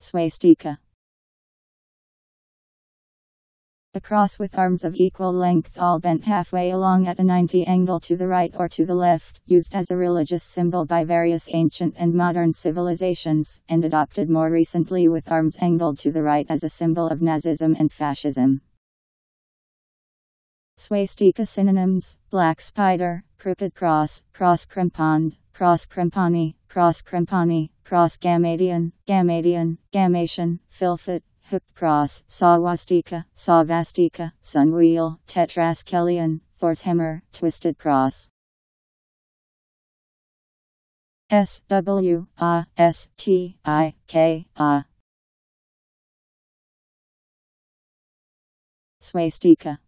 Swastika. A cross with arms of equal length, all bent halfway along at a 90 angle to the right or to the left, used as a religious symbol by various ancient and modern civilizations, and adopted more recently with arms angled to the right as a symbol of Nazism and fascism. Swastika synonyms: black spider, crooked cross, cross crampond, cross cramponi, cross cramponi, cross gammadion, gammadion, gammation, fylfot, hooked cross, sauvastika, sauvastika, sun wheel, tetraskelion, Thor's hammer, twisted cross. Swastika.